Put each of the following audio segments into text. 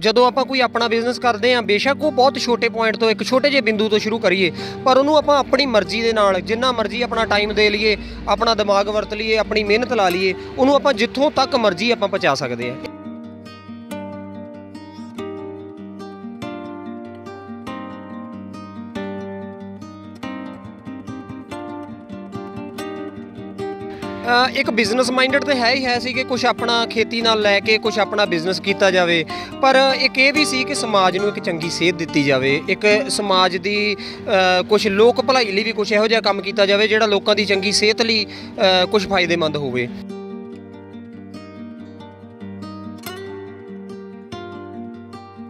ਜਦੋਂ ਆਪਾਂ ਕੋਈ ਆਪਣਾ ਬਿਜ਼ਨਸ ਕਰਦੇ ਹਾਂ ਬੇਸ਼ੱਕ ਉਹ ਬਹੁਤ ਛੋਟੇ ਪੁਆਇੰਟ ਤੋਂ ਇੱਕ ਛੋਟੇ ਜਿਹੇ ਬਿੰਦੂ ਤੋਂ ਸ਼ੁਰੂ ਕਰੀਏ ਪਰ ਉਹਨੂੰ ਆਪਾਂ ਆਪਣੀ ਮਰਜ਼ੀ ਦੇ ਨਾਲ ਜਿੰਨਾ ਮਰਜ਼ੀ ਆਪਣਾ ਟਾਈਮ ਦੇ ਲਈਏ ਆਪਣਾ ਦਿਮਾਗ ਵਰਤ ਲਈਏ ਆਪਣੀ ਮਿਹਨਤ ਲਾ ਲਈਏ ਉਹਨੂੰ ਆਪਾਂ ਜਿੱਥੋਂ ਤੱਕ ਮਰਜ਼ੀ ਆਪਾਂ ਪਹੁੰਚਾ ਸਕਦੇ ਹਾਂ। एक बिजनेस माइंडेड तो है ही है सी कि कुछ अपना खेती नाल लैके कुछ अपना बिजनेस किया जाए पर एक ये भी सी कि समाज में एक चंगी सेहत दी जाए एक समाज की कुछ लोग भलाई लिए भी कुछ इहो जिहा काम किया जाए जिहड़ा लोगों की चंगी सेहत लई कुछ फायदेमंद होवे।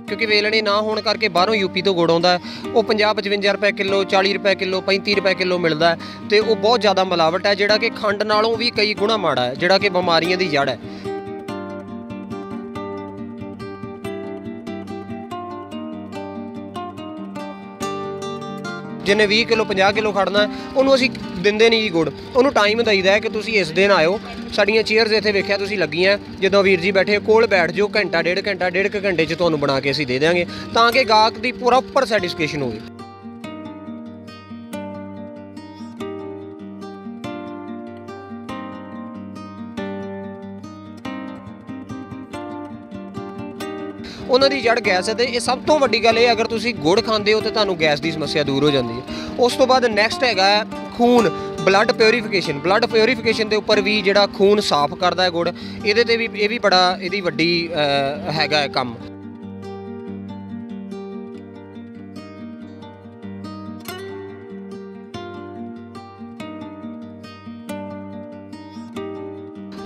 क्योंकि वेलणे ना होने करके बाहरों यूपी तो गुड़ आता है वो 50-55 रुपए किलो 40 रुपए किलो 35 रुपए किलो मिलता है तो वह बहुत ज़्यादा मिलावट है जोड़ा कि खंड नालों भी कई गुणा माड़ा है जोड़ा कि बीमारियां की जड़ है। जिन्हें 20 किलो 50 किलो खड़ना उन्होंने असी देंदे नहीं जी गुड़ उन्होंने टाइम दईदा है कि तुम इस दिन आओ साड़ियाँ चेयरस इतने वेख्या लगियां जो वीर जी बैठे कोल बैठ जाओ घंटा डेढ़ घंटे च तुहानूं बना के असीं दे देंगे तां कि गाहक की प्रॉपर सैटिस्फेक्शन होवे। उन्होंने जड़ गैस है तो यह सब तो वड्डी गल अगर तुम गुड़ खाते हो तो तुहानूं गैस की समस्या दूर हो जाती है। उस तो बाद नैक्सट है खून ब्लड प्योरीफिकेशन के उपर भी जोड़ा खून साफ करता है गुड़ ये भी ये भी बड़ा ये वड्डी है काम।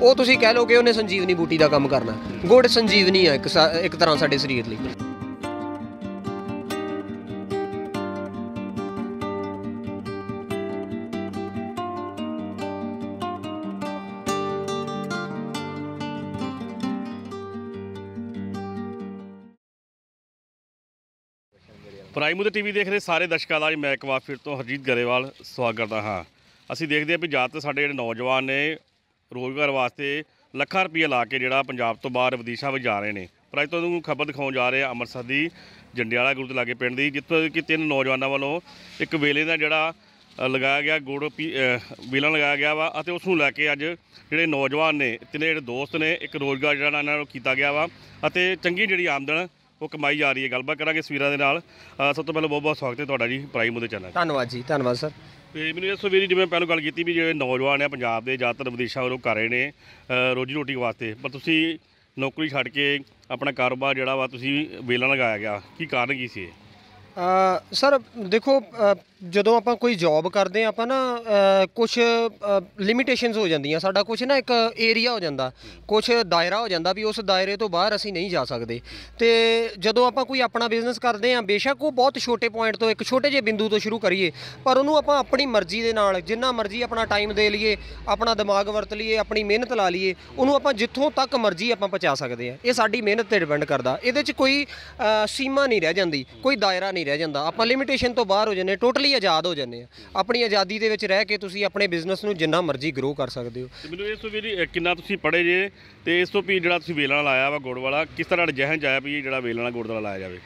वो तुसी कह लो कि उन्हें संजीवनी बूटी का काम करना गुड़ संजीवनी है एक तरह साढ़े शरीर लई। प्राइम टीवी देख रहे सारे दर्शकों का मैं एक बार फिर तो हरजीत गरेवाल स्वागत करता हाँ। असी देखते हैं भी ज़्यादातर साढ़े जिहड़े नौजवान ने रोज़गार वास्ते लखा रुपया ला के जोड़ा पंजाब तो बाहर विदेशों में जा रहे हैं। पर अज तुहानूं खबर दिखाउण जा रहे अमृतसर की जंडियाला गुरु लागे पिंड की जितों कि 3 नौजवानों वालों एक वेले का जोड़ा लगाया गया गुड़ वेलन लगाया गया वा और उसनूं लैके अज जिहड़े नौजवान ने तिन्ने जो दोस्त ने एक रोज़गार जोड़ा इन्हां नूं कीता गया वा और चंगी जिहड़ी आमदन वो कमाई जा रही है। गलबात करांगे तस्वीरां दे नाल। सब तो पहले बहुत बहुत स्वागत है तुहाडा जी प्राइम मोदी चैनल। धन्यवाद जी धन्यवाद सर। मैंने दसो भी जिवें पहले गल की भी जो नौजवान है पंजाब के ज़्यादातर विदेशों वालों कर रहे हैं रोजी रोटी वास्ते पर तुसी नौकरी छड़ के अपना कारोबार जोड़ा वा तुसी वेलन लगाया गया की कारण की सी? सर देखो जो आप कोई जॉब करते हैं आप ना कुछ लिमिटेशनस हो जाए साडा कुछ ना एक एरिया हो जाता कुछ दायरा हो जाता भी उस दायरे तो बाहर असी नहीं जा सकते। तो जो आप कोई अपना बिजनेस करते हैं बेशक वो बहुत छोटे पॉइंट तो एक छोटे जे बिंदू तो शुरू करिए पर उन्होंने आप अपनी मर्जी के नाल जिन्ना मर्जी अपना टाइम दे लिए अपना दिमाग वरत लिए अपनी मेहनत ला लिए उन्होंने आप जितों तक मर्जी आप पहुँचा सकते हैं। ये साड़ी मेहनत पर डिपेंड करता ये कोई सीमा नहीं रह जाती कोई दायरा नहीं रह जाता आप लिमिटेशन तो बाहर हो जाने टोटली आज़ाद हो जाने अपनी आज़ादी के रह के तुसी अपने बिजनेस में जिन्ना मर्जी ग्रो कर सकते हो। मैं इस भी कि पढ़े जे तो इस तो भी जो वेलण लाया वा गुड़ वाला किस तरह जहन आया भी जो वेलण गुड़ वाला लाया जाए?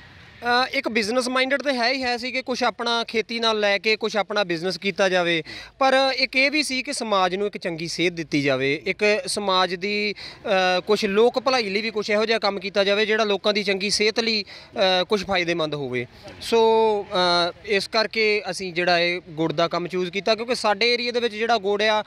एक बिजनेस माइंडेड तो है ही है सी कि कुछ अपना खेती नाल लैके कुछ अपना बिजनेस किया जाए पर एक ये भी सी कि समाज में एक चंगी सेहत दी जाए एक समाज की कुछ लोग भलाई लिए भी कुछ इहो जिहा काम किया जाए जिहड़ा लोगों की चंगी सेहत लई कुछ फायदेमंद होवे। सो इस करके असी जिहड़ा गुड़ का काम चूज़ किया क्योंकि साडे एरिए दे विच जिहड़ा गुड़ आ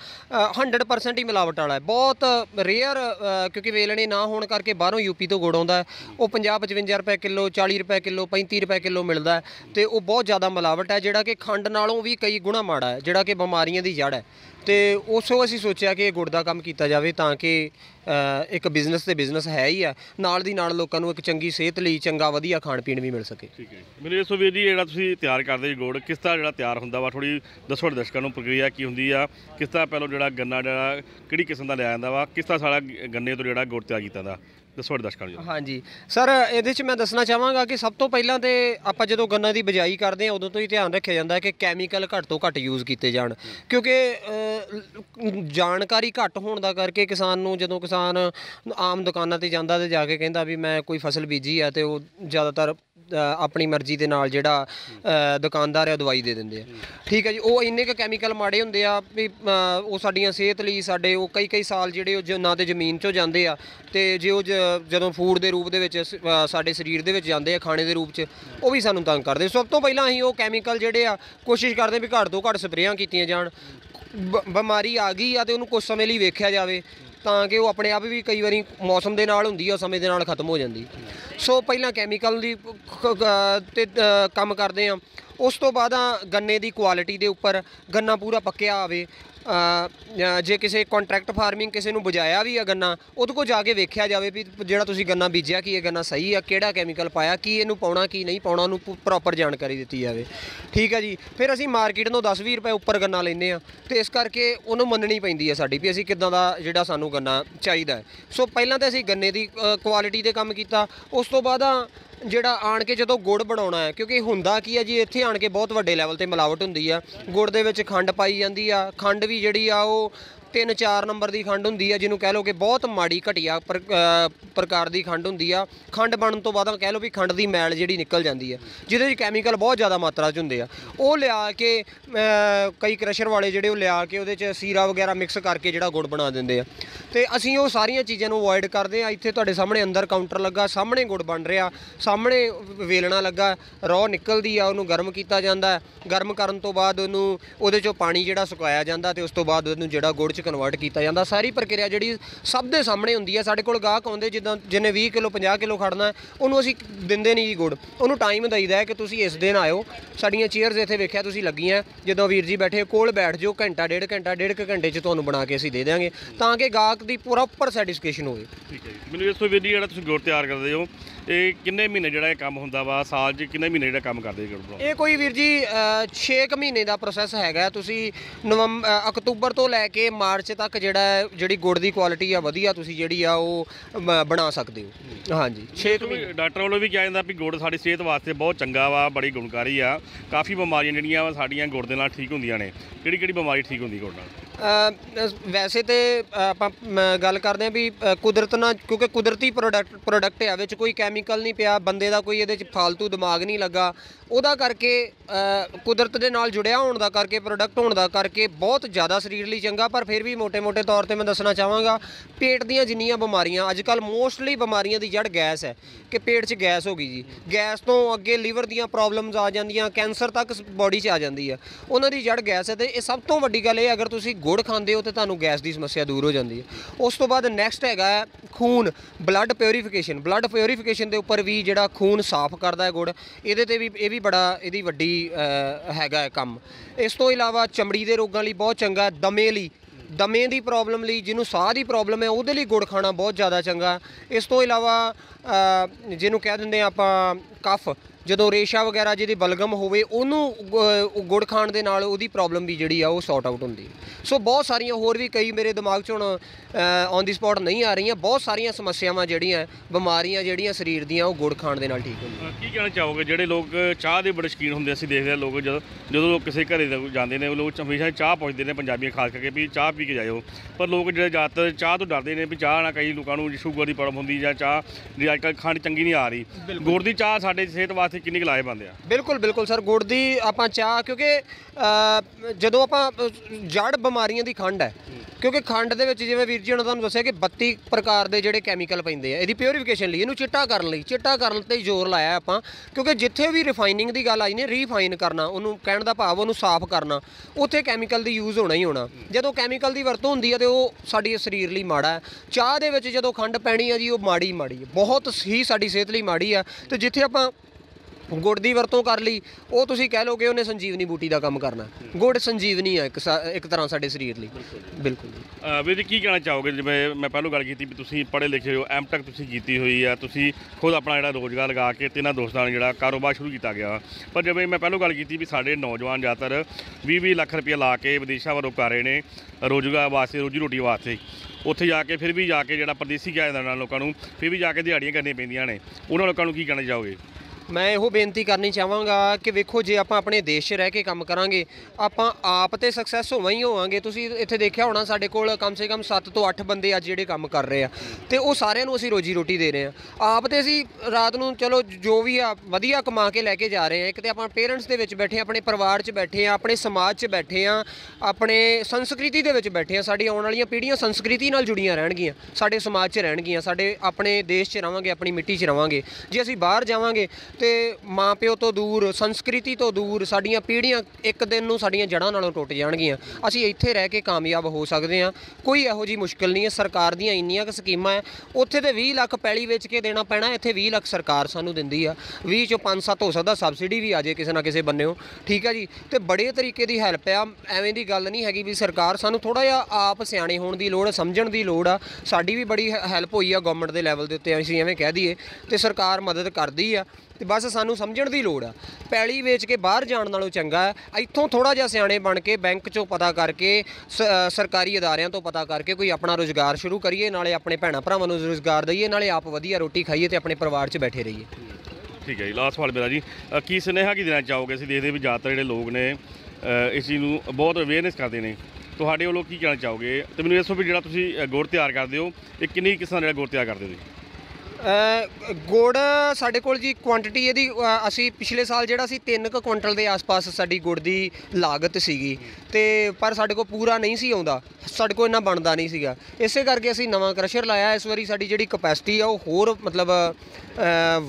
100% ही मिलावट वाला है बहुत रेयर क्योंकि वेलणे ना होने करके बाहरों यूपी तो गुड़ आउंदा है वो 50-55 रुपए किलो 40 रुपए किलो 35 रुपए किलो मिलता है तो वह बहुत ज़्यादा मिलावट है जोड़ा कि खंड नालों भी कई गुणा माड़ा है जोड़ा कि बीमारियां की जड़ है। तो उसो असी सोचा कि गुड़ का काम किया जाए ताकि एक बिजनेस तो बिजनेस है ही है नाल दी नाल लोकां नूं एक चंगी सेहत लई चंगा वधिया खाण पीण भी मिल सके। ठीक है मेरे दसो वीर जी जिहड़ा तुसीं तैयार करदे जी गुड़ किस तरह जिहड़ा तैयार हुंदा वा थोड़ी दसो दर्शकां नूं प्रक्रिया की हुंदी आ किस तरह पहलो जिहड़ा गन्ना जिहड़ा किहड़ी किस्म दा लिया जांदा वा किस तरह सारा गन्ने तों जिहड़ा गुड़ तैयार कीता दा दसो दर्शकों को। हाँ जी सर, ये मैं दसना चाहवागा कि सब तो पहला तो आप जो गन्ना की बिजाई करते हैं उदों तो ही ध्यान रखा जाता है कि कैमिकल घट तो घट यूज़ किए जा, क्योंकि जानकारी घट होने करके किसान जो किसान आम दुकाना पर जाता तो जाके कहता भी मैं कोई फसल बीजी है तो वो ज़्यादातर अपनी मर्जी के नाल जिहड़ा दुकानदार है दवाई दे देंदे आ, ठीक है जी। वो इन्ने कैमिकल माड़े होंदे आ भी वो साडियां सेहत लई साडे वो कई कई साल जिहड़े जो ना तो जमीन चो जांदे आ ते जे वो जदों फूड के रूप के साडे शरीर के जांदे आ खाने के रूप च वो भी सानूं तंग करदे। सब तो पहलां असीं वो कैमिकल जिहड़े आ कोशिश करदे भी घट तो घट स्प्रेआं कीतीआं जाण, बीमारी आ गई आ ते उहनूं कुछ समय लई वेखिआ जावे ਤਾਂ ਕਿ ਉਹ ਆਪਣੇ ਆਪ ਵੀ ਕਈ ਵਾਰੀ ਮੌਸਮ ਦੇ ਨਾਲ ਹੁੰਦੀ ਆ ਸਮੇਂ ਦੇ ਨਾਲ ਖਤਮ ਹੋ ਜਾਂਦੀ। ਸੋ ਪਹਿਲਾਂ ਕੈਮੀਕਲ ਦੀ ਤੇ ਕੰਮ ਕਰਦੇ ਆ, ਉਸ ਤੋਂ ਬਾਅਦ ਗੰਨੇ ਦੀ ਕੁਆਲਿਟੀ ਦੇ ਉੱਪਰ ਗੰਨਾ ਪੂਰਾ ਪੱਕਿਆ ਆਵੇ। ਜੇ ਕਿਸੇ ਕੰਟਰੈਕਟ ਫਾਰਮਿੰਗ ਕਿਸੇ ਨੂੰ ਬੁਝਾਇਆ ਵੀ ਆ ਗੰਨਾ ਉਹਦੇ ਕੋਲ ਜਾ ਕੇ ਵੇਖਿਆ ਜਾਵੇ ਵੀ ਜਿਹੜਾ ਤੁਸੀਂ ਗੰਨਾ ਬੀਜਿਆ ਕੀ ਇਹ ਗੰਨਾ ਸਹੀ ਆ, ਕਿਹੜਾ ਕੈਮੀਕਲ ਪਾਇਆ, ਕੀ ਇਹਨੂੰ ਪਾਉਣਾ ਕੀ ਨਹੀਂ ਪਾਉਣਾ, ਉਹਨੂੰ ਪ੍ਰੋਪਰ ਜਾਣਕਾਰੀ ਦਿੱਤੀ ਜਾਵੇ, ਠੀਕ ਆ ਜੀ। ਫਿਰ ਅਸੀਂ ਮਾਰਕੀਟ ਤੋਂ 10-20 ਰੁਪਏ ਉੱਪਰ ਗੰਨਾ ਲੈਂਦੇ ਆ ਤੇ ਇਸ ਕਰਕੇ ਉਹਨੂੰ ਮੰਨਣੀ ਪੈਂਦੀ ਆ ਸਾਡੀ ਵੀ ਅਸੀਂ ਕਿੱਦਾਂ ਦਾ ਜਿਹੜਾ ਸਾਨੂੰ ਗੰਨਾ ਚਾਹੀਦਾ। ਸੋ ਪਹਿਲਾਂ ਤਾਂ ਅਸੀਂ ਗੰਨੇ ਦੀ ਕੁਆਲਿਟੀ 'ਤੇ ਕੰਮ ਕੀਤਾ। ਉਸ ਤੋਂ ਬਾਅਦ ਜਿਹੜਾ ਆਣ ਕੇ ਜਦੋਂ ਗੁੜ ਬਣਾਉਣਾ ਹੈ, ਕਿਉਂਕਿ ਹੁੰਦਾ ਕੀ ਹੈ ਜੀ ਇੱਥੇ ਆਣ ਕੇ ਬਹੁਤ ਵੱਡੇ ਲੈਵਲ 'ਤੇ ਮਿਲਾਵਟ ਹੁੰਦੀ ਆ, ਗੁੜ ਦੇ ਵਿੱਚ ਖੰਡ ਪਾਈ ਜਾਂਦੀ ਆ। ਖੰਡ ਵੀ ਜਿਹੜੀ ਆ ਉਹ 3-4 ਨੰਬਰ ਦੀ ਖੰਡ ਹੁੰਦੀ ਆ, ਜਿਹਨੂੰ ਕਹਿ ਲਓ ਕਿ ਬਹੁਤ ਮਾੜੀ ਘਟੀਆ ਪ੍ਰਕਾਰ ਦੀ ਖੰਡ ਹੁੰਦੀ ਆ। ਖੰਡ ਬਣਨ ਤੋਂ ਬਾਅਦ ਕਹਿ ਲਓ ਵੀ ਖੰਡ ਦੀ ਮੈਲ ਜਿਹੜੀ ਨਿਕਲ ਜਾਂਦੀ ਆ, ਜਿਹਦੇ 'ਚ ਕੈਮੀਕਲ ਬਹੁਤ ਜ਼ਿਆਦਾ ਮਾਤਰਾ 'ਚ ਹੁੰਦੇ ਆ। ਉਹ ਲਿਆ ਕੇ ਕਈ ਕ੍ਰਸ਼ਰ ਵਾਲੇ ਜਿਹੜੇ ਉਹ ਲਿਆ ਕੇ ਉਹਦੇ 'ਚ ਸੀਰਾ ਵਗੈਰਾ ਮਿਕਸ ਕਰਕੇ ਜਿਹੜਾ ਗੁੜ ਬਣਾ ਦਿੰਦੇ ਆ, ਤੇ ਅਸੀਂ ਉਹ ਸਾਰੀਆਂ ਚੀਜ਼ਾਂ ਨੂੰ ਅਵੋਇਡ ਕਰਦੇ ਆ। ਇੱਥੇ ਤੁਹਾਡੇ ਸਾਹਮਣੇ ਅੰਦਰ ਕਾਊਂਟਰ ਲੱਗਾ, ਸਾਹਮਣੇ ਗੁੜ ਬਣ ਰਿਹਾ, ਸਾਹਮਣੇ ਵੇਲਣਾ ਲੱਗਾ, ਰੋ ਨਿਕਲਦੀ ਆ ਉਹਨੂੰ ਗਰਮ ਕੀਤਾ ਜਾਂਦਾ। ਗਰਮ ਕਰਨ ਤੋਂ ਬਾਅਦ ਉਹਨੂੰ ਉਹਦੇ 'ਚੋਂ ਪਾਣੀ ਜਿਹੜਾ ਸੁਕਾਇਆ ਜਾਂਦਾ ਤੇ ਉਸ ਤੋਂ ਬਾਅਦ ਉਹਨੂੰ ਜਿਹੜਾ ਗੁੜ ਕਨਵਰਟ ਕੀਤਾ ਜਾਂਦਾ। ਸਾਰੀ ਪ੍ਰਕਿਰਿਆ ਜਿਹੜੀ ਸਭ ਦੇ ਸਾਹਮਣੇ ਹੁੰਦੀ ਹੈ। ਸਾਡੇ ਕੋਲ ਗਾਹਕ ਆਉਂਦੇ ਜਿੱਦਾਂ ਜਿਹਨੇ 20 ਕਿਲੋ 50 ਕਿਲੋ ਖੜਨਾ ਉਹਨੂੰ ਅਸੀਂ ਦਿੰਦੇ ਨਹੀਂ ਜੀ ਗੁੜ, ਉਹਨੂੰ ਟਾਈਮ ਦਈਦਾ ਕਿ ਤੁਸੀਂ ਇਸ ਦਿਨ ਆਇਓ। ਸਾਡੀਆਂ ਚੇਅਰਸ ਇੱਥੇ ਵੇਖਿਆ ਤੁਸੀਂ ਲੱਗੀਆਂ, ਜਦੋਂ ਵੀਰ ਜੀ ਬੈਠੇ ਕੋਲ ਬੈਠ ਜਾਓ, ਘੰਟਾ ਡੇਢ ਘੰਟੇ 'ਚ ਤੁਹਾਨੂੰ ਬਣਾ ਕੇ ਅਸੀਂ ਦੇ ਦਿਆਂਗੇ ਤਾਂ ਕਿ ਗਾਹਕ ਦੀ ਪ੍ਰੋਪਰ ਸੈਟੀਸਫੈਕਸ਼ਨ ਹੋਵੇ। ਠੀਕ ਹੈ ਜੀ, ਮੈਨੂੰ ਇਸ ਤੋਂ ਵੀਰ ਜੀ ਜਿਹੜਾ ਤੁਸੀਂ ਗੁੜ ਤਿਆਰ ਕਰਦੇ ਹੋ ਇਹ ਕਿੰਨੇ ਮਹੀਨੇ ਜਿਹੜਾ ਇਹ ਕੰਮ ਹੁੰਦਾ ਵਾ, ਸਾਲ 'ਚ ਕਿੰਨੇ ਮਹੀਨੇ ਜਿਹੜਾ ਕੰਮ ਕਰਦੇ ਗੁੜ ਬਣਾਉਣ? ਇਹ ਕੋਈ ਵੀਰ ਜੀ 6 ਮਹੀਨੇ ਦਾ ਪ੍ਰੋਸੈਸ ਹੈਗਾ। ਤੁਸੀਂ ਅਕਤੂਬਰ ਤੋਂ ਲੈ ਕੇ ਮਾर्च तक ਜਿਹੜੀ ਗੁੜ ਦੀ ਕੁਆਲਿਟੀ ਆ ਵਧੀਆ ਤੁਸੀਂ ਜਿਹੜੀ ਆ ਉਹ ਬਣਾ ਸਕਦੇ ਹੋ। ਹਾਂਜੀ 6 ਮਹੀਨੇ। ਡਾਕਟਰ ਵੱਲੋਂ ਵੀ ਕਿਹਾ ਜਾਂਦਾ ਵੀ ਗੁੜ ਸਾਡੀ ਸਿਹਤ ਵਾਸਤੇ ਬਹੁਤ ਚੰਗਾ ਵਾ, ਬੜੀ ਗੁਣਕਾਰੀ ਆ, ਕਾਫੀ ਬਿਮਾਰੀਆਂ ਜਿਹੜੀਆਂ ਸਾਡੀਆਂ ਗੁੜ ਦੇ ਨਾਲ ਠੀਕ ਹੁੰਦੀਆਂ ਨੇ। ਕਿਹੜੀ ਕਿਹੜੀ ਬਿਮਾਰੀ ਠੀਕ ਹੁੰਦੀ ਗੁੜ ਨਾਲ? ਵੈਸੇ ਤਾਂ ਆਪਾਂ ਗੱਲ ਕਰਦੇ ਹਾਂ ਵੀ ਕੁਦਰਤ ਨਾਲ, ਕਿਉਂਕਿ ਕੁਦਰਤੀ ਪ੍ਰੋਡਕਟ ਆ, ਵਿੱਚ ਕੋਈ ਕੈਮੀਕਲ ਨਹੀਂ ਪਿਆ, ਬੰਦੇ ਦਾ ਕੋਈ ਇਹਦੇ 'ਚ ਫਾਲਤੂ ਦਿਮਾਗ ਨਹੀਂ ਲੱਗਾ, ਉਹਦਾ ਕਰਕੇ ਕੁਦਰਤ ਦੇ ਨਾਲ ਜੁੜਿਆ ਹੋਣ ਦਾ ਕਰਕੇ ਪ੍ਰੋਡਕਟ ਹੋਣ ਦਾ ਕਰਕੇ ਬਹੁਤ ਜ਼ਿਆਦਾ ਸਰੀਰ ਲਈ ਚੰਗਾ। ਪਰ ਫਿਰ ਵੀ ਮੋਟੇ-ਮੋਟੇ ਤੌਰ ਤੇ ਮੈਂ ਦੱਸਣਾ ਚਾਹਾਂਗਾ ਪੇਟ ਦੀਆਂ ਜਿੰਨੀਆਂ ਬਿਮਾਰੀਆਂ ਅੱਜ ਕੱਲ੍ਹ ਮੋਸਟਲੀ ਬਿਮਾਰੀਆਂ ਦੀ ਜੜ ਗੈਸ ਹੈ ਕਿ ਪੇਟ 'ਚ ਗੈਸ ਹੋ ਗਈ ਜੀ, ਗੈਸ ਤੋਂ ਅੱਗੇ ਲੀਵਰ ਦੀਆਂ ਪ੍ਰੋਬਲਮਸ ਆ ਜਾਂਦੀਆਂ, ਕੈਂਸਰ ਤੱਕ ਬੋਡੀ 'ਚ ਆ ਜਾਂਦੀ ਆ, ਉਹਨਾਂ ਦੀ ਜੜ ਗੈਸ ਹੈ। ਤੇ ਇਹ ਸਭ ਤੋਂ ਵੱਡੀ ਗੱਲ ਇਹ ਅਗਰ ਤੁਸੀਂ ਗੁੜ ਖਾਂਦੇ ਹੋ ਤਾਂ ਤੁਹਾਨੂੰ ਗੈਸ ਦੀ ਸਮੱਸਿਆ ਦੂਰ ਹੋ ਜਾਂਦੀ ਹੈ। ਉਸ ਤੋਂ ਬਾਅਦ ਨੈਕਸਟ ਹੈਗਾ ਖੂਨ, ਬਲੱਡ ਪਿਓਰੀਫਿਕੇਸ਼ਨ ਦੇ ਉੱਪਰ ਵੀ ਜਿਹੜਾ ਖੂਨ ਸਾਫ਼ ਕਰਦਾ ਹੈ ਗੁੜ, ਇਹਦੇ ਤੇ ਵੀ ਇਹ ਵੀ ਬੜਾ ਇਹਦੀ ਵੱਡੀ ਹੈਗਾ ਕੰਮ। ਇਸ ਤੋਂ ਇਲਾਵਾ ਚਮੜੀ ਦੇ ਰੋਗਾਂ ਲਈ ਬਹੁਤ ਚੰਗਾ, ਦਮੇ ਦੀ ਪ੍ਰੋਬਲਮ ਲਈ, ਜਿਹਨੂੰ ਸਾਹ ਦੀ ਪ੍ਰੋਬਲਮ ਹੈ ਉਹਦੇ ਲਈ ਗੁੜ ਖਾਣਾ ਬਹੁਤ ਜ਼ਿਆਦਾ ਚੰਗਾ। ਇਸ ਤੋਂ ਇਲਾਵਾ ਜਿਹਨੂੰ ਕਹਿ ਦਿੰਦੇ ਆਪਾਂ ਕਫ, ਜਦੋਂ ਰੇਸ਼ਾ ਵਗੈਰਾ ਜਿਹਦੀ ਬਲਗਮ ਹੋਵੇ ਉਹਨੂੰ ਗੁੜ ਖਾਣ ਦੇ ਨਾਲ ਉਹਦੀ ਪ੍ਰੋਬਲਮ ਵੀ ਜਿਹੜੀ ਆ ਉਹ ਸੌਟ ਆਊਟ ਹੁੰਦੀ। ਸੋ ਬਹੁਤ ਸਾਰੀਆਂ ਹੋਰ ਵੀ ਕਈ ਮੇਰੇ ਦਿਮਾਗ 'ਚ ਹੁਣ ਔਨ ਦੀ ਸਪੌਟ ਨਹੀਂ ਆ ਰਹੀਆਂ, ਬਹੁਤ ਸਾਰੀਆਂ ਸਮੱਸਿਆਵਾਂ ਜਿਹੜੀਆਂ ਬਿਮਾਰੀਆਂ ਜਿਹੜੀਆਂ ਸਰੀਰ ਦੀਆਂ ਉਹ ਗੁੜ ਖਾਣ ਦੇ ਨਾਲ ਠੀਕ ਹੁੰਦੀਆਂ। ਕੀ ਕਹਿਣਾ ਚਾਹੋਗੇ ਜਿਹੜੇ ਲੋਕ ਚਾਹ ਦੇ ਬੜੇ ਸ਼ੌਕੀਨ ਹੁੰਦੇ, ਅਸੀਂ ਦੇਖਦੇ ਹਾਂ ਲੋਕ ਜਦੋਂ ਲੋਕ ਕਿਸੇ ਘਰੇ ਜਾਂਦੇ ਨੇ ਉਹ ਲੋਕ ਹਮੇਸ਼ਾ ਚਾਹ ਪੁੱਛਦੇ ਨੇ, ਪੰਜਾਬੀਆਂ ਖਾਸ ਕਰਕੇ ਵੀ ਚਾਹ ਪੀ ਕੇ ਜਾਇਓ, ਪਰ ਲੋਕ ਜਿਹੜੇ ਜ਼ਿਆਦਾਤਰ ਚਾਹ ਤੋਂ ਡਰਦੇ ਨੇ ਵੀ ਚਾਹ ਨਾਲ ਕਈ ਲੋਕਾਂ ਨੂੰ ਸ਼ੂਗਰ ਦੀ ਪ੍ਰੋਬਲਮ ਹੁੰਦੀ ਜਾਂ ਚਾਹ ਅੱਜ ਕੱਲ੍ਹ ਖਾਣ ਚੰਗੀ ਨਹੀਂ ਆ ਰਹੀ, ਗੁੜ ਦੀ ਚਾਹ ਸਾਡੇ ਸਿਹਤ ਵਾਸਤੇ ਕਿੰਨੀ ਲਾਏ ਬੰਦੇ ਆ? ਬਿਲਕੁਲ ਸਰ, ਗੁੜ ਦੀ ਆਪਾਂ ਚਾਹ ਕਿਉਂਕਿ ਜਦੋਂ ਆਪਾਂ ਜੜ ਬਿਮਾਰੀਆਂ ਦੀ ਖੰਡ ਹੈ, ਕਿਉਂਕਿ ਖੰਡ ਦੇ ਵਿੱਚ ਜਿਵੇਂ ਵੀਰ ਜੀ ਨੇ ਤੁਹਾਨੂੰ ਦੱਸਿਆ ਕਿ 32 ਪ੍ਰਕਾਰ ਦੇ ਜਿਹੜੇ ਕੈਮੀਕਲ ਪੈਂਦੇ ਆ ਇਹਦੀ ਪਿਓਰੀਫਿਕੇਸ਼ਨ ਲਈ, ਇਹਨੂੰ ਚਿੱਟਾ ਕਰਨ ਤੇ ਜ਼ੋਰ ਲਾਇਆ ਆਪਾਂ, ਕਿਉਂਕਿ ਜਿੱਥੇ ਵੀ ਰਿਫਾਈਨਿੰਗ ਦੀ ਗੱਲ ਆਈ ਨੇ ਰੀਫਾਈਨ ਕਰਨਾ, ਉਹਨੂੰ ਕਹਿਣ ਦਾ ਭਾਵ ਉਹਨੂੰ ਸਾਫ਼ ਕਰਨਾ, ਉੱਥੇ ਕੈਮੀਕਲ ਦੀ ਯੂਜ਼ ਹੋਣਾ ਹੀ ਹੋਣਾ। ਜਦੋਂ ਕੈਮੀਕਲ ਦੀ ਵਰਤੋਂ ਹੁੰਦੀ ਹੈ ਤੇ ਉਹ ਸਾਡੇ ਸਰੀਰ ਲਈ ਮਾੜਾ ਹੈ। ਚਾਹ ਦੇ ਵਿੱਚ ਜਦੋਂ ਖੰਡ ਪੈਣੀ ਆ ਜੀ ਉਹ ਮਾੜੀ ਹੈ, ਬਹੁਤ ਹੀ ਸਾਡੀ ਸਿਹਤ ਲਈ ਮਾੜੀ ਆ। ਤੇ ਜਿੱਥੇ ਆਪਾਂ ਗੁੜ ਦੀ ਵਰਤੋਂ ਕਰ ਲਈ ਉਹ ਤੁਸੀਂ ਕਹਿ ਲਓਗੇ ਉਹਨੇ ਸੰਜੀਵਨੀ ਬੂਟੀ ਦਾ ਕੰਮ ਕਰਨਾ। ਗੁੜ ਸੰਜੀਵਨੀ ਆ ਇੱਕ ਤਰ੍ਹਾਂ ਸਾਡੇ ਸਰੀਰ ਲਈ। ਬਿਲਕੁਲ ਵੀਰ ਜੀ ਕੀ ਕਹਿਣਾ ਚਾਹੋਗੇ? ਜਿਵੇਂ ਮੈਂ ਪਹਿਲਾਂ ਗੱਲ ਕੀਤੀ ਵੀ ਤੁਸੀਂ ਪੜ੍ਹੇ ਲਿਖੇ ਹੋ, ਐਮ ਟੈਕ ਤੁਸੀਂ ਕੀਤੀ ਹੋਈ ਆ, ਤੁਸੀਂ ਖੁਦ ਆਪਣਾ ਜਿਹੜਾ ਰੋਜ਼ਗਾਰ ਲਗਾ ਕੇ ਤੇ ਇਹਨਾਂ ਦੋਸਤਾਂ ਨਾਲ ਜਿਹੜਾ ਕਾਰੋਬਾਰ ਸ਼ੁਰੂ ਕੀਤਾ ਗਿਆ, ਪਰ ਜਿਵੇਂ ਮੈਂ ਪਹਿਲਾਂ ਗੱਲ ਕੀਤੀ ਵੀ ਸਾਡੇ ਨੌਜਵਾਨ ਜ਼ਿਆਦਾਤਰ 20-20 ਲੱਖ ਰੁਪਏ ਲਾ ਕੇ ਵਿਦੇਸ਼ਾਂ ਵੱਲੋਂ ਕਰ ਰਹੇ ਨੇ ਰੋਜ਼ਗਾਰ ਵਾਸਤੇ, ਰੋਜ਼ੀ ਰੋਟੀ ਵਾਸਤੇ। ਉੱਥੇ ਜਾ ਕੇ ਫਿਰ ਵੀ ਜਾ ਕੇ ਜਿਹੜਾ परदेसी ਕਿਹਾ ਜਾਂਦਾ ਉਹਨਾਂ ਲੋਕਾਂ ਨੂੰ ਫਿਰ ਵੀ ਜਾ ਕੇ ਦਿਹਾੜੀਆਂ ਕਰਨੀਆਂ ਪੈਂਦੀਆਂ ਨੇ ਉਹਨਾਂ ਲੋਕਾਂ ਨੂੰ ਕੀ ਕਹਿਣਾ ਚਾਹੋਗੇ? मैं यो बेनती करनी चाहवागा कि वेखो जे आप अपने देश रह के काम करांगे आप तो सक्सैस होव ही होवांगे। तुसीं इत्थे देखिया होना साडे कोल कम से कम 7 से 8 बंदे अज जेडे काम कर रहे हैं तो वह सारियां नूं असीं रोजी रोटी दे रहे हैं। आप तो असीं रात नूं चलो जो भी आ वधिया कमा के लैके जा रहे हैं। एक तो आप पेरेंट्स दे विच बैठे अपने परिवार च बैठे अपने समाज च बैठे अपने संस्कृति दे विच बैठे। साडी आउण वालियां पीढ़ियां संस्कृति नाल जुड़ियां रहणगियां, साडे समाज च रहणगियां, साडे अपने देश च रहांगे, अपनी मिट्टी च रहांगे। जे असीं बाहर जावांगे तो माँ प्यो तो दूर, संस्कृति तो दूर, साड़ियाँ पीढ़ियाँ एक दिन नूं साड़ियाँ जड़ां नालों टुट जाणगियां। असीं इत्थे रह के कामयाब हो सकते हैं, कोई इहो जी मुश्किल नहीं है। सरकार दीआं इन्नियां स्कीमां है, उत्थे ते 20 लाख पैली वेच के देना पैना, इत्थे 20 लाख सरकार सानूं दिंदी आ। 20 चों 5-7 हो सकदा सबसिडी भी आ जाए किसी ना किसी बन्नेओं, ठीक है जी। तो बड़े तरीके की हैल्प आ, एवें दी गल नहीं हैगी भी सरकार सानूं थोड़ा जिहा आप सियाणे होण दी लोड़, समझण दी लोड़ आ। साडी भी बड़ी हैल्प होई आ गवर्नमेंट दे लैवल दे उत्ते, असीं एवें कह दीए तो सरकार मदद करदी आ। तो बस सानू समझण दी लोड़ आ, पैली वेच के बाहर जाण नालों चंगा है इत्थों थोड़ा जिहा सियाणे बन के बैंक चों पता करके सरकारी अदारियां तो पता करके कोई अपना रोजगार शुरू करिए, नाले अपने भैणां भरावां नूं रोजगार दईए, नाले आप वधिया रोटी खाइए तो अपने परिवार च बैठे रहिए। ठीक है जी, लास्ट सवाल मेरा जी, की सुनेहा की देना चाहोगे? असीं देखदे भी ज़्यादातर जिहड़े लोग ने इस चीज़ नूं बहुत अवेयरनेस करदे ने, तुहाडे ओलों की कहना चाहोगे? ते मैनूं दस्सो भी जिहड़ा तुसीं गुड़ तैयार करदे हो ये किन्नी किस्मां दा गुड़ तैयार करदे हो? गुड़ साढ़े कोल जी क्वांटिटी यदि असी पिछले साल जेड़ा सी 3 कुंटल के आस पास साड़ी गुड़ की लागत सीगी ते पर साढ़े को पूरा नहीं सी आउंदा, साढ़े को इन्ना बनदा नहीं सीगा। इसे करके असी नवा क्रशर लाया, इस वारी साड़ी जेड़ी कैपेसिटी आ ओह होर मतलब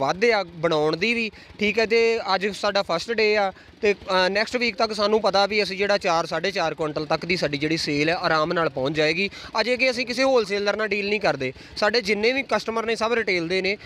वध आ बनाउण दी भी, ठीक है। ते अज साडा फर्स्ट डे आ ते नैक्सट वीक तक सानू पता भी असी जेड़ा 4-4.5 कुंटल तक दी साड़ी जेड़ी सेल है आराम नाल पहुंच जाएगी। अजे कि असी किसी होलसेलर नाल डील नहीं करदे, साडे जिन्ने भी कस्टमर ने सब रिटेल दे ने,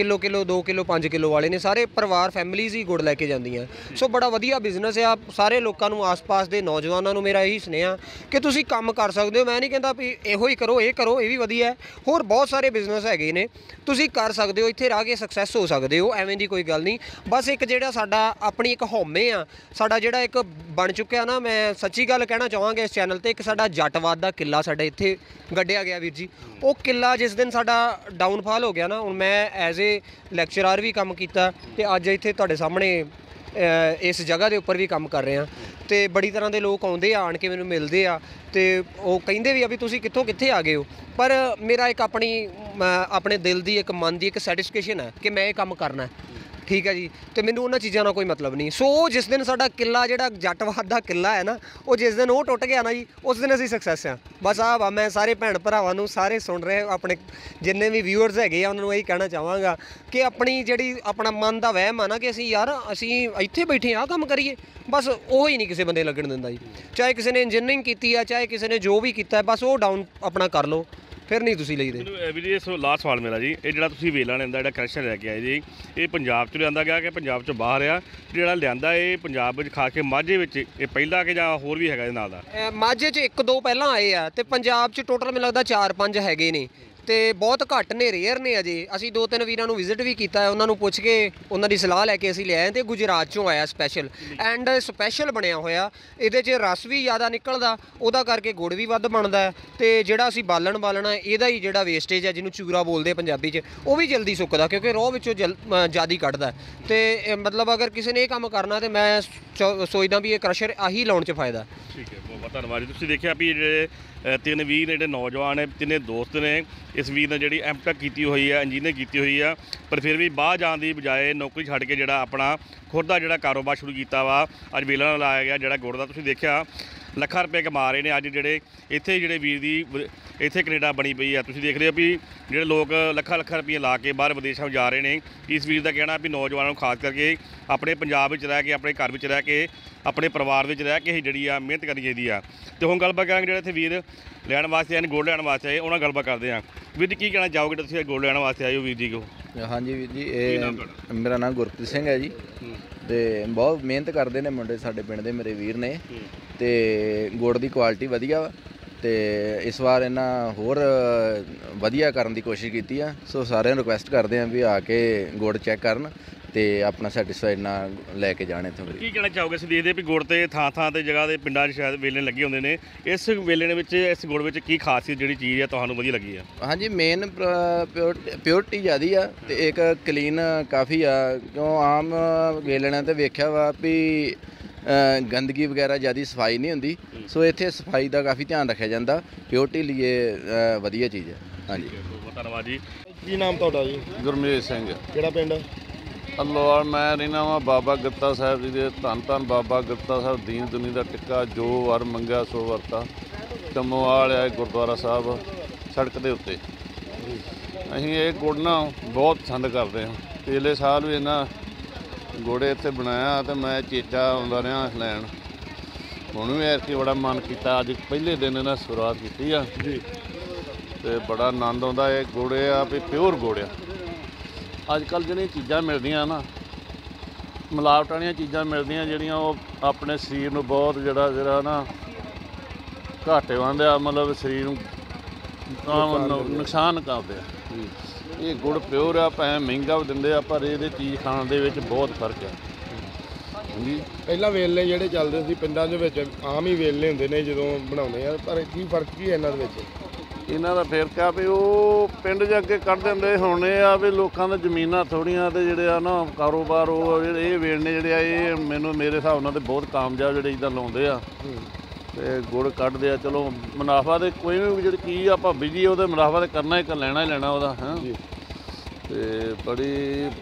किलो किलो 2 किलो 5 किलो वाले ने, सारे परिवार फैमिलीज़ ही गुड़ लैके जांदियां। सो बड़ा वधिया बिजनेस आ, सारे लोकां नू आस पास दे नौजवानों नू मेरा यही सुनेहा कि तुसीं काम कर सकदे हो। मैं नहीं कहता भी इहो ही करो, ये करो, ये भी वधिया है, होर बहुत सारे बिजनेस हैगे ने, तुसीं कर सकदे हो, इत्थे रह के सक्सैस हो सकदे हो, एवें दी कोई गल नहीं। बस एक जेड़ा साडा अपनी एक हौमे आ, साडा जेड़ा एक बन चुका ना, मैं सच्ची गल कहना चाहांगा इस चैनल ते, एक साडा जटवाद दा किला साडे इत्थे गड्ढिया गया वीर जी। वो किला जिस दिन साडा डाउनफॉल हो गया ना, हुण मैं एज ए लैक्चरार भी काम कीता ते अज इत्थे तुहाडे सामने इस जगह दे उपर भी काम कर रहे हैं। तो बड़ी तरह के लोग आउंदे आ, आण के मैनूं मिलदे आ ते ओह कहिंदे भी आ भी तुसीं कित्थों कित्थे आ गए हो, पर मेरा एक अपने दिल की एक मन की एक सैटिस्फेक्शन है कि मैं ये काम करना है, ठीक है जी। तो मैनूं उन्हां चीज़ों का कोई मतलब नहीं। सो जिस दिन साडा किला जिहड़ा जटवाद दा किला है ना, वो जिस दिन वो टुट गया ना जी, उस दिन असीं सक्सैस आ। बस आ वा, मैं सारे भैन भरावां नूं, सारे सुन रहे अपने जिन्ने भी व्यूअर्स हैगे आ, उन्हां नूं यही कहना चाहांगा कि अपनी जिहड़ी अपना मन दा वहम आ ना कि असीं यार असीं इत्थे बैठे आ काम करिए, बस वो ही नहीं किसी बंदे लगण दिंदा जी। चाहे किसी ने इंजीनियरिंग कीती आ, चाहे किसी ने जो भी कीता, बस वो डाउन अपना कर लो, फिर नहीं तुसीं लईदे। वीर जी लास्ट सवाल मेरा जी, ये जिहड़ा तुसीं वेला लैंदा जिहड़ा क्रशर लैके आए जी, ये पंजाब चों लिआंदा गया कि पंजाब चों बाहर आ? जिहड़ा लिआंदा ये पंजाब विच खास के माझे विच ये पहला कि जां होर भी हैगा इहदे नाल दा? माझे च 1-2 पहलां आए आ ते पंजाब च टोटल मैनूं लगदा 4-5 हैगे ने, तो बहुत घट ने, रेयर ने। अजे असी 2-3 वीरां नूं विजिट भी किया, उन्होंने पुछ के उन्होंने सलाह लैके असी लिया। तो गुजरात चों आया स्पैशल एंड स्पैशल बनया होया, ये रस भी ज़्यादा निकलदा, उहदा करके गुड़ भी वध बनदा है। तो जिहड़ा असी बालना इहदा ही जिहड़ा वेस्टेज है जिन्होंने चूरा बोलते पंजाबी च, वो भी जल्दी सुकदा क्योंकि रोह विचों ज़्यादा कढ़दा। तो मतलब अगर किसी ने यह काम करना तो मैं सोचदा भी ये क्रशर आही लाउण च फायदा। ठीक है, बहुत धन्यवाद जी। तुसीं देखिआ भी तीन वीर ने नौजवान है, तिने दोस्त ने, इस वीर ने जी M.Tech की हुई है, इंजीनियर की हुई है, पर फिर भी बाहर जाने की बजाय नौकरी छड़ के जोड़ा अपना खुद का जोड़ा कारोबार शुरू किया वा। अज वेला लाया गया जोड़ा गुड़ का, तुसीं देखिआ ਲੱਖਾਂ रुपए कमा रहे हैं। अज जोड़े इतने जोड़े वीर की इतने कनेडा बनी पई है, तुसीं देख रहे हो भी जोड़े लोग ਲੱਖਾਂ ਲੱਖਾਂ रुपये ला के बाहर विदेशों जा रहे हैं। इस वीर का कहना भी नौजवानों खास करके अपने पंजाब में रह के, अपने घर में रह के, अपने परिवार में रह के ही जी मेहनत करनी चाहिए आ। तो हम गलबात करांगे जोड़े इत्थे वीर लैण वास्ते आए, गुड़ लैण वास्ते आए, उन्हां गलबात करते हैं। वीर जी की कहना चाहोगे तुसीं गुड़ लैण वास्ते आए हो वीर जी को? हाँ जी वीर जी, मेरा नाम गुरप्रीत सिंह है जी, तो बहुत मेहनत करते हैं मुंडे साडे पिंड दे मेरे वीर ने, तो गुड़ की क्वालिटी वधिया वा, तो इस बार इन्हें होर वधिया करने की कोशिश की। सो सारे रिक्वेस्ट करते हैं भी आके गुड़ चैक करन ते अपना सैटिस्फाइड ना लैके जाने। की कहना चाहोगे अस देखते भी गुड़ तो थां थां ते जगह के पिंडां च शायद वेले लगे होंदे ने, इस वेले ने विच इस गुड़ विच की खासियत जिहड़ी चीज़ है तुहानूं वधिया लगी है? हाँ जी, मेन प्योरिटी ज़्यादा आ ते एक क्लीन काफ़ी आ, क्यों आम वेलणा तो वेख्या वा भी गंदगी वगैरह ज़्यादा सफाई नहीं होंदी, सो इत्थे सफाई का काफ़ी ध्यान रखा जाता, प्योरिटी लिए वधिया चीज़ है। हाँ जी, धन्यवाद जी। की नाम तुहाडा जी? गुरमीत सिंह। किहड़ा पिंड? अल्लोवाल। मैं रहना वा बाबा गत्ता साहब जी के, धन धन बाबा गत्ता साहब दीन दुनिया का टिक्का, जो वार मंगया सो वरता। चमोवाल है गुरुद्वारा साहब सड़क के उत्ते। असीं ये गुड़ ना बहुत पसंद करते हैं, पिछले साल भी इन्हें गुड़े इत्थे बनाया तो मैं चेचा आउंदा रहा लैन, हुण भी ऐसी बड़ा मन किया, अज पहले दिन इन्हें शुरुआत की आ तो बड़ा आनंद आता है। गुड़ आ भी प्योर गुड़ आ, अजकल जिहड़ियां चीज़ां मिलदियां ना मिलावट वाली चीज़ां मिलदियां जिहड़ियां ओह अपने शरीर नूं बहुत जिहड़ा जिहड़ा ना घाटेवंद आ, मतलब शरीर नूं नुकसान करदे आ। ये गुड़ प्योर आ, भावें महंगा भी दिंदे आ पर इहदे चीज़ खाण दे विच बहुत फर्क है। जी, पहला वेले जिहड़े चलदे सी पिंडां दे विच आम ही वेले हुंदे ने जदों बनाउंदे आ, पर की फर्क की है इन्हां दे विच? इन्हां दा फिर क्या भी वो पिंड च अगे कढ़ देंदे, हुण ये आ भी लोकां दा जमीनां थोड़ियां ते जेहड़े आ ना कारोबार ओह ये वेलने जेहड़े आ ये मैनूं मेरे हिसाब नाल ते बहुत कामयाब जेहड़े इदां लाउंदे आ ते गुड़ कढ़दे आ। चलो मुनाफा ते कोई भी जेहड़ी चीज़ आपां बिजी ओहदे मुनाफा ते करना ही लैना ही लैना ओहदा, हैं ते बड़ी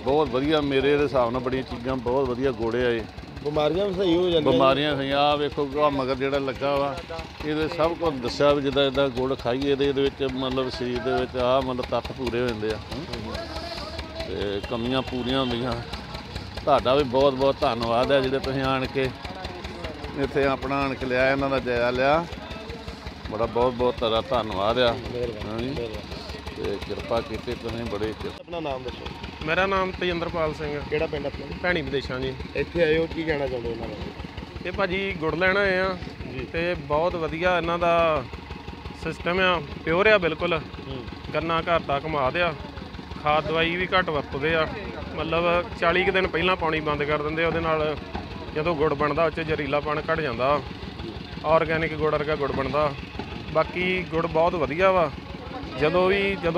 बहुत वधिया मेरे हिसाब नाल बड़ियां चीज़ां बहुत वधिया गुड़ आ। ये ਬਿਮਾਰੀਆਂ ਸਹੀ ਹੋ ਜਾਂਦੀਆਂ, ਬਿਮਾਰੀਆਂ ਸਹੀ। ਆ ਵੇਖੋ ਆ ਮਗਰ ਜਿਹੜਾ ਲੱਗਾ ਵਾ ਇਹਦੇ ਸਭ ਕੁਝ ਦੱਸਿਆ ਵੀ ਜਿੱਦਾਂ ਇੱਦਾਂ ਗੁੜ ਖਾਈਏ ਤੇ ਇਹਦੇ ਵਿੱਚ ਮਤਲਬ ਸਰੀਰ ਦੇ ਵਿੱਚ ਆਹ ਮਤਲਬ ਤੱਤ ਪੂਰੇ ਹੋ ਜਾਂਦੇ ਆ ਤੇ ਕਮੀਆਂ ਪੂਰੀਆਂ ਹੁੰਦੀਆਂ। ਤੁਹਾਡਾ ਵੀ ਬਹੁਤ ਬਹੁਤ ਧੰਨਵਾਦ ਹੈ ਜਿਹੜੇ ਤੁਸੀਂ ਆਣ ਕੇ ਇੱਥੇ ਆਪਣਾ ਆਣ ਕੇ ਲਿਆ, ਇਹਨਾਂ ਦਾ ਜਾਇਜ਼ਾ ਲਿਆ, ਬੜਾ ਬਹੁਤ ਬਹੁਤ ਤੁਹਾਡਾ ਧੰਨਵਾਦ ਆ। ਹਾਂਜੀ, ਤੇ ਕਿਰਪਾ ਕੀਤੀ ਤੁਸੀਂ ਬੜੇ। ਆਪਣਾ ਨਾਮ ਦੱਸੋ? मेरा नाम तजिंद्रपाल सिंह। केड़ा पिंड? भैनी विदेशा जी। इत्थे आए हो, की कहना चाहते हो इन्हां बारे? ये भाजी गुड़ लैण आए आ जी ते बहुत वधिया इन्हां दा सिस्टम आ, प्योर आ बिल्कुल, गन्ना घर दा कमा दिया, खाद दवाई भी घट वरतदे आ, मतलब 40 दिन पहलां पानी बंद कर दिंदे, उहदे नाल जदों गुड़ बनदा उस च जहरीलापन घट जांदा, ऑर्गेनिक गुड़ वर्गा गुड़ बनदा। बाकी गुड़ बहुत वधिया वा, ਜਦੋਂ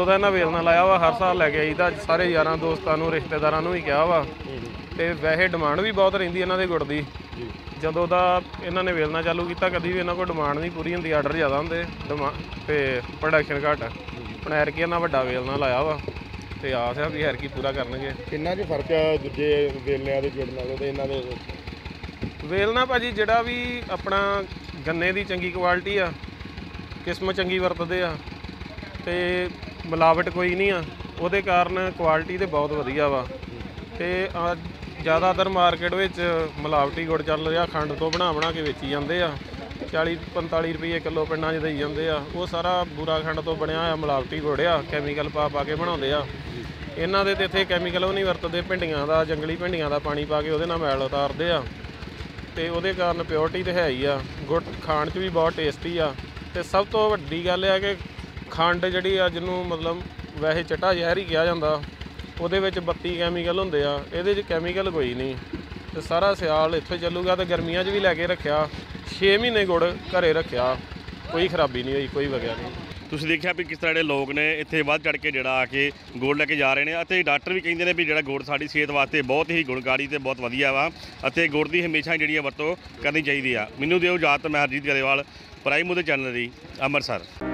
ਦਾ ਇਹਨਾਂ ਵੇਲਣਾ ਲਾਇਆ ਵਾ ਹਰ ਸਾਲ ਲੈ ਕੇ ਆਈਦਾ, ਸਾਰੇ ਯਾਰਾਂ ਦੋਸਤਾਂ ਨੂੰ ਰਿਸ਼ਤੇਦਾਰਾਂ ਨੂੰ ਵੀ ਕਿਹਾ ਵਾ ਤੇ ਵੈਸੇ ਡਿਮਾਂਡ ਵੀ ਬਹੁਤ ਰਹਿੰਦੀ ਇਹਨਾਂ ਦੇ ਗੁੜ ਦੀ। ਜਦੋਂ ਦਾ ਇਹਨਾਂ ਨੇ ਵੇਲਣਾ ਚਾਲੂ ਕੀਤਾ ਕਦੀ ਵੀ ਇਹਨਾਂ ਕੋਲ ਡਿਮਾਂਡ ਨਹੀਂ ਪੂਰੀ ਹੁੰਦੀ, ਆਰਡਰ ਜ਼ਿਆਦਾ ਹੁੰਦੇ ਤੇ ਪ੍ਰੋਡਕਸ਼ਨ ਘੱਟ। ਹੁਣ ਐਰਕੀ ਇਹਨਾਂ ਵੱਡਾ ਵੇਲਣਾ ਲਾਇਆ ਵਾ ਤੇ ਆਸ ਆ ਵੀ ਐਰਕੀ ਪੂਰਾ ਕਰਨਗੇ। ਕਿੰਨਾ ਕੁ ਫਰਕ ਆ ਦੂਜੇ ਵੇਲਣਿਆਂ ਦੇ ਗੁੜ ਨਾਲੋਂ ਤੇ ਇਹਨਾਂ ਦੇ? ਵੇਲਣਾ ਭਾਜੀ ਜਿਹੜਾ ਵੀ ਆਪਣਾ ਗੰਨੇ ਦੀ ਚੰਗੀ ਕੁਆਲਿਟੀ ਆ, ਕਿਸਮ ਚੰਗੀ ਵਰਤਦੇ ਆ ਤੇ ਮਿਲਾਵਟ ਕੋਈ ਨਹੀਂ ਆ, ਉਹਦੇ ਕਾਰਨ ਕੁਆਲਿਟੀ ਤੇ ਬਹੁਤ ਵਧੀਆ ਵਾ ਤੇ ਜ਼ਿਆਦਾਤਰ ਮਾਰਕੀਟ ਵਿੱਚ ਮਿਲਾਵਟੀ ਗੁੜ ਚੱਲ ਰਿਹਾ, ਖੰਡ ਤੋਂ ਬਣਾ ਕੇ ਵੇਚੀ ਜਾਂਦੇ ਆ 40-45 ਰੁਪਏ ਕਿਲੋ ਪਿੰਡਾਂ 'ਚ ਦੇਈ ਜਾਂਦੇ ਆ। ਉਹ ਸਾਰਾ ਬੁਰਾ ਖੰਡ ਤੋਂ ਬਣਿਆ ਹੋਇਆ ਮਿਲਾਵਟੀ ਗੁੜ ਆ, ਕੈਮੀਕਲ ਪਾ ਕੇ ਬਣਾਉਂਦੇ ਆ ਇਹਨਾਂ ਦੇ। ਤੇ ਇੱਥੇ ਕੈਮੀਕਲ ਉਹ ਨਹੀਂ ਵਰਤਦੇ, ਭਿੰਡੀਆਂ ਦਾ ਜੰਗਲੀ ਭਿੰਡੀਆਂ ਦਾ ਪਾਣੀ ਪਾ ਕੇ ਉਹਦੇ ਨਾਲ ਮੈਲ ਉਤਾਰਦੇ ਆ ਤੇ ਉਹਦੇ ਕਾਰਨ ਪਿਓਰਟੀ ਤੇ ਹੈ ਹੀ ਆ। ਗੁੜ ਖਾਣ 'ਚ ਵੀ ਬਹੁਤ ਟੇਸਟੀ ਆ ਤੇ ਸਭ ਤੋਂ ਵੱਡੀ ਗੱਲ ਇਹ ਆ ਕਿ ਖੰਡ ਜਿਹੜੀ ਆ ਜਿਹਨੂੰ ਮਤਲਬ ਵੈਸੇ ਚਟਾ ਜ਼ਹਿਰ ਹੀ ਕਿਹਾ ਜਾਂਦਾ, ਉਹਦੇ ਵਿੱਚ 32 ਕੈਮੀਕਲ ਹੁੰਦੇ ਆ, ਇਹਦੇ 'ਚ ਕੈਮੀਕਲ ਕੋਈ ਨਹੀਂ ਤੇ ਸਾਰਾ ਸਿਆਲ ਇੱਥੇ ਚੱਲੂਗਾ ਤੇ ਗਰਮੀਆਂ 'ਚ ਵੀ ਲੈ ਕੇ ਰੱਖਿਆ 6 ਮਹੀਨੇ ਗੁੜ ਘਰੇ ਰੱਖਿਆ, ਕੋਈ ਖਰਾਬੀ ਨਹੀਂ ਹੋਈ, ਕੋਈ ਵਗਿਆ ਨਹੀਂ। ਤੁਸੀਂ ਦੇਖਿਆ ਵੀ ਕਿਸ ਤਰ੍ਹਾਂ ਜਿਹੜੇ ਲੋਕ ਨੇ ਇੱਥੇ ਵੱਧ ਚੜ੍ਹ ਕੇ ਜਿਹੜਾ ਆ ਕੇ ਗੁੜ ਲੈ ਕੇ ਜਾ ਰਹੇ ਨੇ ਅਤੇ ਡਾਕਟਰ ਵੀ ਕਹਿੰਦੇ ਨੇ ਵੀ ਜਿਹੜਾ ਗੁੜ ਸਾਡੀ ਸਿਹਤ ਵਾਸਤੇ ਬਹੁਤ ਹੀ ਗੁਣਕਾਰੀ ਤੇ ਬਹੁਤ ਵਧੀਆ ਵਾ ਅਤੇ ਗੁੜ ਦੀ ਹਮੇਸ਼ਾ ਜਿਹੜੀ ਆ ਵਰਤੋਂ ਕਰਨੀ ਚਾਹੀਦੀ ਆ। ਮੈਨੂੰ ਦਿਓ ਇਜਾਜ਼ਤ, ਮੈਂ ਹਰਜੀਤ ਗਰੇਵਾਲ, ਪ੍ਰਾਈਮ ਦੇ ਚੈਨਲ ਦੀ, ਅੰਮ੍ਰਿਤਸਰ।